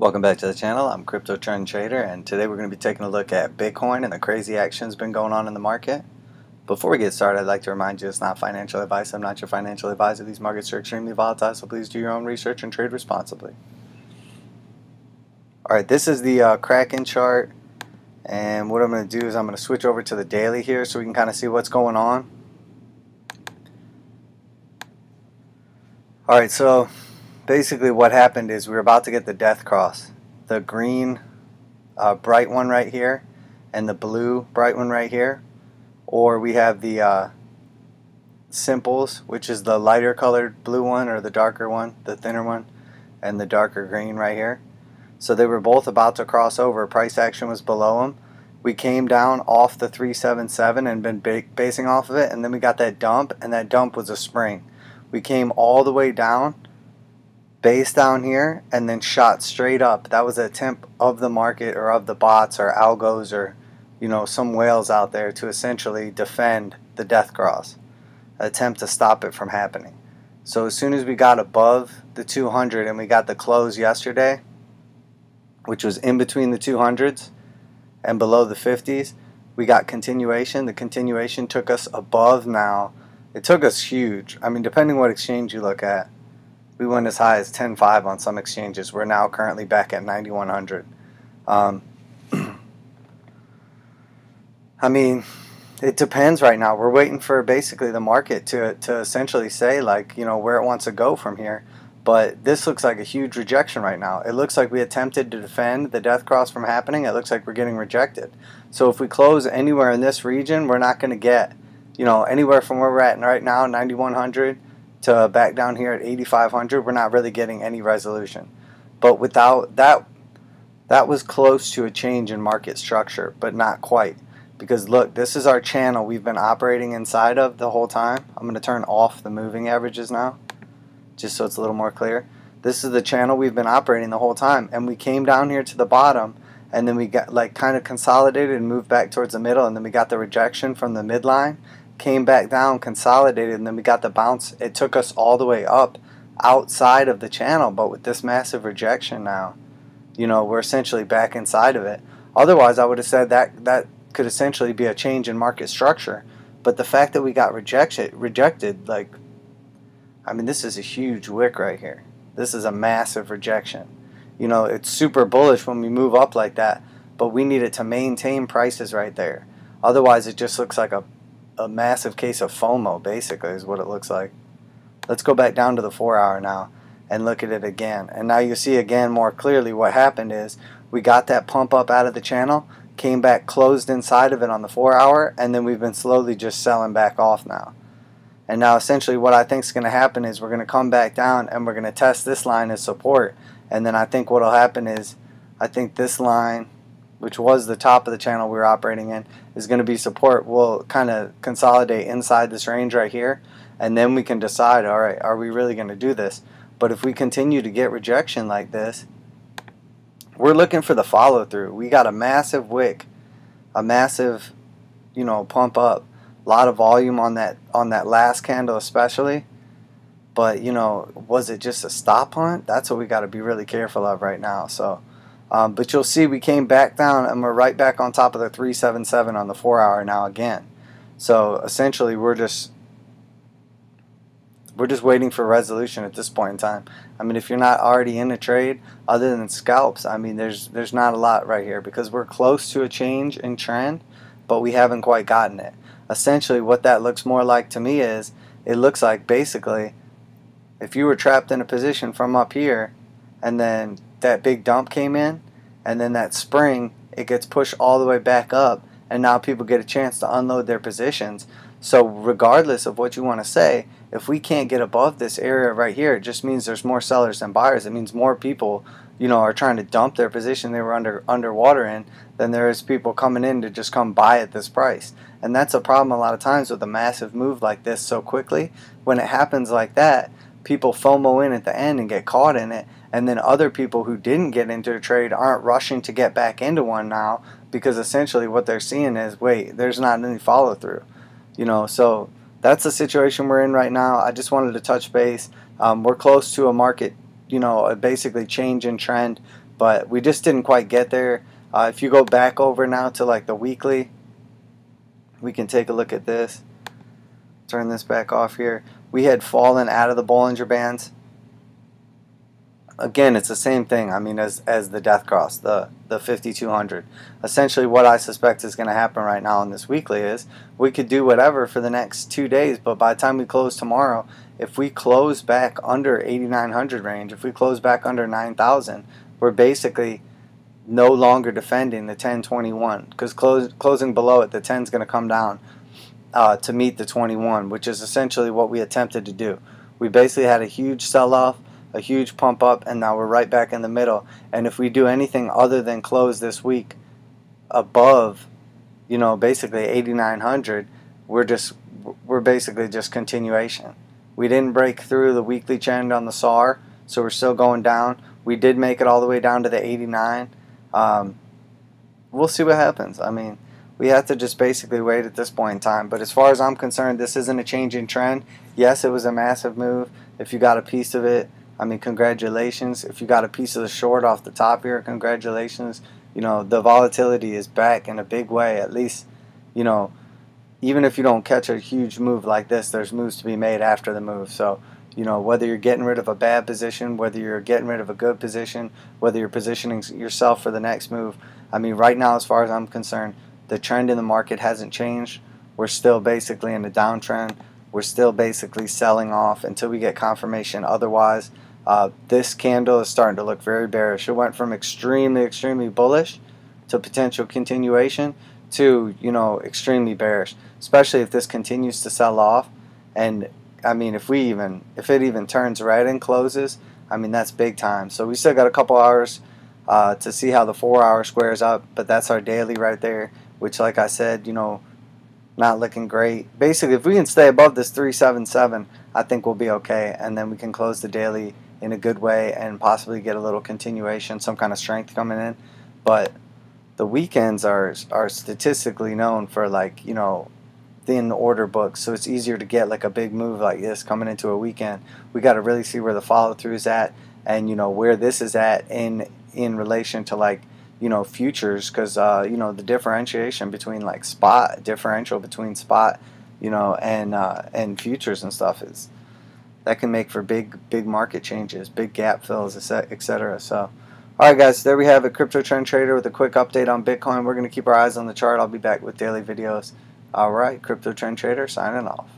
Welcome back to the channel. I'm Crypto Trend Trader, and today we're going to be taking a look at Bitcoin and the crazy action's been going on in the market. Before we get started, I'd like to remind you it's not financial advice. I'm not your financial advisor. These markets are extremely volatile, so please do your own research and trade responsibly. Alright, this is the Kraken chart, and what I'm going to do is I'm going to switch over to the daily here so we can kind of see what's going on. Alright, so basically what happened is we were about to get the death cross. The green bright one right here and the blue bright one right here. Or we have the simples, which is the lighter colored blue one or the darker one, the thinner one, and the darker green right here. So they were both about to cross over. Price action was below them. We came down off the 377 and been basing off of it, and then we got that dump, and that dump was a spring. We came all the way down, base down here, and then shot straight up. That was an attempt of the market or of the bots or algos or, you know, some whales out there to essentially defend the death cross, attempt to stop it from happening. So as soon as we got above the 200 and we got the close yesterday, which was in between the 200s and below the 50s, we got continuation. The continuation took us above now. It took us huge. I mean, depending what exchange you look at, we went as high as 10.5 on some exchanges. We're now currently back at 9,100. I mean, it depends right now. We're waiting for basically the market to essentially say, like, you know, where it wants to go from here. But this looks like a huge rejection right now. It looks like we attempted to defend the death cross from happening. It looks like we're getting rejected. So if we close anywhere in this region, we're not going to get, you know, anywhere from where we're at right now, 9,100, to back down here at 8,500, we're not really getting any resolution. But without that, that was close to a change in market structure, but not quite. Because look, this is our channel we've been operating inside of the whole time. I'm going to turn off the moving averages now, just so it's a little more clear. This is the channel we've been operating the whole time, and we came down here to the bottom, and then we got like kind of consolidated and moved back towards the middle, and then we got the rejection from the midline, came back down, consolidated, and then we got the bounce. It took us all the way up outside of the channel, but with this massive rejection now, you know, we're essentially back inside of it. Otherwise, I would have said that could essentially be a change in market structure, but the fact that we got rejected, like, I mean, this is a huge wick right here. This is a massive rejection. You know, it's super bullish when we move up like that, but we needed to maintain prices right there. Otherwise, it just looks like a massive case of FOMO, basically, is what it looks like. Let's go back down to the 4-hour now and look at it again. And now you see again more clearly what happened is we got that pump up out of the channel, came back, closed inside of it on the 4-hour, and then we've been slowly just selling back off now. And now essentially what I think is going to happen is we're going to come back down and we're going to test this line as support. And then I think what will happen is I think this line, which was the top of the channel we were operating in, is going to be support. We'll kind of consolidate inside this range right here, and then we can decide, all right, are we really going to do this? But if we continue to get rejection like this, we're looking for the follow-through. We got a massive wick, a massive, you know, pump up, a lot of volume on that last candle especially. But, you know, was it just a stop hunt? That's what we got to be really careful of right now. So but you'll see we came back down and we're right back on top of the 377 on the 4-hour now again. So essentially we're just waiting for resolution at this point in time. I mean, if you're not already in a trade other than scalps, I mean, there's not a lot right here because we're close to a change in trend, but we haven't quite gotten it. Essentially what that looks more like to me is it looks like basically if you were trapped in a position from up here and then that big dump came in, and then that spring, it gets pushed all the way back up, and now people get a chance to unload their positions. So regardless of what you want to say, if we can't get above this area right here, it just means there's more sellers than buyers. It means more people, you know, are trying to dump their position they were underwater in than there is people coming in to just come buy at this price. And that's a problem a lot of times with a massive move like this so quickly. When it happens like that, people FOMO in at the end and get caught in it, and then other people who didn't get into a trade aren't rushing to get back into one now because essentially what they're seeing is, wait, there's not any follow through, you know. So that's the situation we're in right now. I just wanted to touch base. We're close to a market, you know, a basically change in trend, but we just didn't quite get there. If you go back over now to like the weekly, we can take a look at this. Turn this back off here. We had fallen out of the Bollinger Bands. Again, it's the same thing, I mean, as the death cross, the 5200. Essentially what I suspect is going to happen right now in this weekly is we could do whatever for the next 2 days, but by the time we close tomorrow, if we close back under 8900 range, if we close back under 9000, we're basically no longer defending the 1021, because closing below it, the 10 is going to come down to meet the 21, which is essentially what we attempted to do. We basically had a huge sell-off, a huge pump up, and now we're right back in the middle. And if we do anything other than close this week above, you know, basically 8900, we're basically just continuation. We didn't break through the weekly trend on the SAR, so we're still going down. We did make it all the way down to the 89. We'll see what happens. I mean, we have to just basically wait at this point in time. But as far as I'm concerned, this isn't a change in trend. Yes, it was a massive move. If you got a piece of it, I mean, congratulations. If you got a piece of the short off the top here, congratulations. You know, the volatility is back in a big way. At least, you know, even if you don't catch a huge move like this, there's moves to be made after the move. So, you know, whether you're getting rid of a bad position, whether you're getting rid of a good position, whether you're positioning yourself for the next move, I mean, right now, as far as I'm concerned, the trend in the market hasn't changed. We're still basically in a downtrend. We're still basically selling off until we get confirmation otherwise. This candle is starting to look very bearish. It went from extremely, extremely bullish to potential continuation to, you know, extremely bearish, especially if this continues to sell off. And I mean, if it even turns red and closes, I mean, that's big time. So we still got a couple hours to see how the 4-hour squares up, but that's our daily right there, which, like I said, you know, not looking great. Basically, if we can stay above this 377, I think we'll be okay, and then we can close the daily in a good way and possibly get a little continuation, some kind of strength coming in. But the weekends are statistically known for, like, you know, thin order books, so it's easier to get like a big move like this coming into a weekend. We got to really see where the follow through is at, and, you know, where this is at in relation to, like, you know, futures, because you know, the differentiation between, like, spot differential between spot, you know, and futures and stuff is, that can make for big market changes, big gap fills, etc. So, all right, guys, there we have a Crypto Trend Trader with a quick update on Bitcoin. We're going to keep our eyes on the chart. I'll be back with daily videos. All right, Crypto Trend Trader signing off.